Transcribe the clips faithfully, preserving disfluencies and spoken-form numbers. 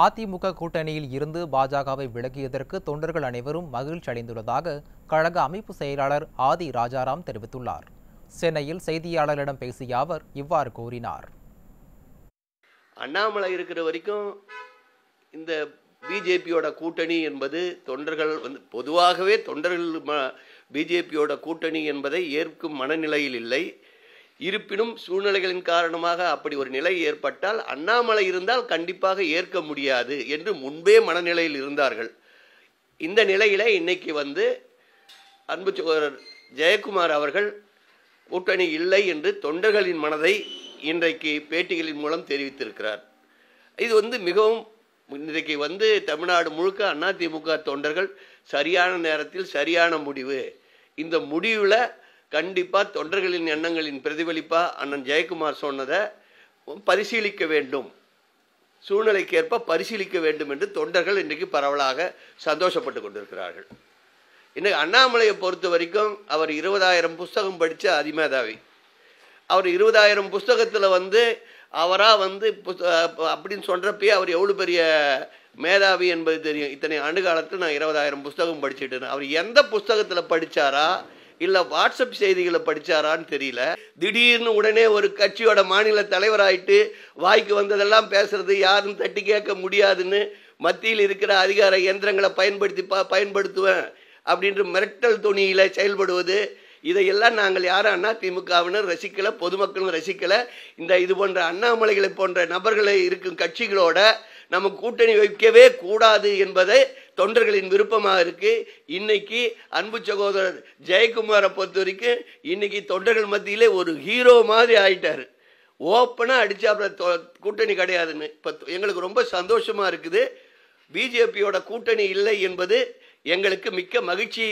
அதிமுக கூட்டணியில் இருந்து பாஜகவை விலகியதற்கு தொண்டர்கள் அனைவரும் மகிழ்ச்சி அடைந்துள்ளதாக கழக அமைப்பு செயலாளர் ஆதி ராஜாராம் தெரிவித்துள்ளார். சென்னையில் செய்தியாளர்களிடம் பேசிய அவர் இவ்வாறு கூறினார். அண்ணாமலை இருக்கிற வரைக்கும் இந்த பிஜேபியோட கூட்டணி என்பது தொண்டர்கள் வந்து பொதுவாகவே தொண்டர்கள் பிஜேபியோட கூட்டணி என்பதை ஏற்கும் மனநிலையில் இல்லை. இருப்பினும் சூழ்நிலைகளின் காரணமாக அப்படி ஒரு நிலை ஏற்பட்டால் அண்ணாமலை இருந்தால் கண்டிப்பாக ஏற்க முடியாது என்று முன்பே மனநிலையில் இருந்தார்கள். இந்த நிலையிலே இன்னைக்கு வந்து அன்பு சகோதரர் ஜெயக்குமார் அவர்கள் கூட்டணி இல்லை என்று தொண்டர்களின் மனதை இன்றைக்கு பேட்டிகளின் மூலம் தெரிவித்திருக்கிறார். இது வந்து மிகவும் இன்றைக்கு வந்து தமிழ்நாடு முழுக்க அதிமுக தொண்டர்கள் சரியான நேரத்தில் சரியான முடிவு, இந்த முடிவில் கண்டிப்பாக தொண்டர்களின் எண்ணங்களின் பிரதிபலிப்பாக அண்ணன் ஜெயக்குமார் சொன்னதை பரிசீலிக்க வேண்டும், சூழ்நிலைக்கு ஏற்ப பரிசீலிக்க வேண்டும் என்று தொண்டர்கள் இன்றைக்கு பரவலாக சந்தோஷப்பட்டு கொண்டிருக்கிறார்கள். இன்றைக்கு அண்ணாமலையை பொறுத்த வரைக்கும் அவர் இருபதாயிரம் புஸ்தகம் படித்த அதிமேதாவி. அவர் இருபதாயிரம் புஸ்தகத்தில் வந்து அவராக வந்து அப்படின்னு சொல்கிறப்பே அவர் எவ்வளோ பெரிய மேதாவி என்பது தெரியும். இத்தனை ஆண்டு காலத்தில் நான் இருபதாயிரம் புஸ்தகம் படிச்சுட்டேன். அவர் எந்த புஸ்தகத்தில் படித்தாரா இல்லை வாட்ஸ்அப் செய்திகளை படித்தாரான்னு தெரியல. திடீர்னு உடனே ஒரு கட்சியோட மாநில தலைவராயிட்டு வாய்க்கு வந்ததெல்லாம் பேசுறது, யாரும் தட்டி கேட்க முடியாதுன்னு மத்தியில் இருக்கிற அதிகார இயந்திரங்களை பயன்படுத்தி ப பயன்படுத்துவேன் அப்படின்ற மிரட்டல் துணியில் செயல்படுவது, இதையெல்லாம் நாங்கள் யாரும் அண்ணா திமுகவினர் ரசிக்கலை, பொதுமக்களும் ரசிக்கலை. இந்த இது போன்ற அண்ணாமலைகளை போன்ற நபர்களை இருக்கும் கட்சிகளோட நம்ம கூட்டணி வைக்கவே கூடாது என்பதை தொண்டர்களின் விருப்பமாக இருக்குது. இன்னைக்கு அன்பு சகோதரர் ஜெயக்குமாரை பொறுத்த வரைக்கும் இன்னைக்கு தொண்டர்கள் மத்தியிலே ஒரு ஹீரோ மாதிரி ஆயிட்டார். ஓப்பனாக அடித்தாப்புல கூட்டணி கிடையாதுன்னு. இப்போ எங்களுக்கு ரொம்ப சந்தோஷமாக இருக்குது. பிஜேபியோட கூட்டணி இல்லை என்பது எங்களுக்கு மிக்க மகிழ்ச்சி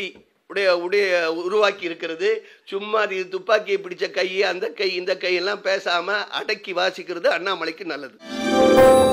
உடைய உடைய உருவாக்கி இருக்கிறது. சும்மா இது துப்பாக்கியை பிடிச்ச கை, அந்த கை, இந்த கையெல்லாம் பேசாமல் அடக்கி வாசிக்கிறது அண்ணாமலைக்கு நல்லது.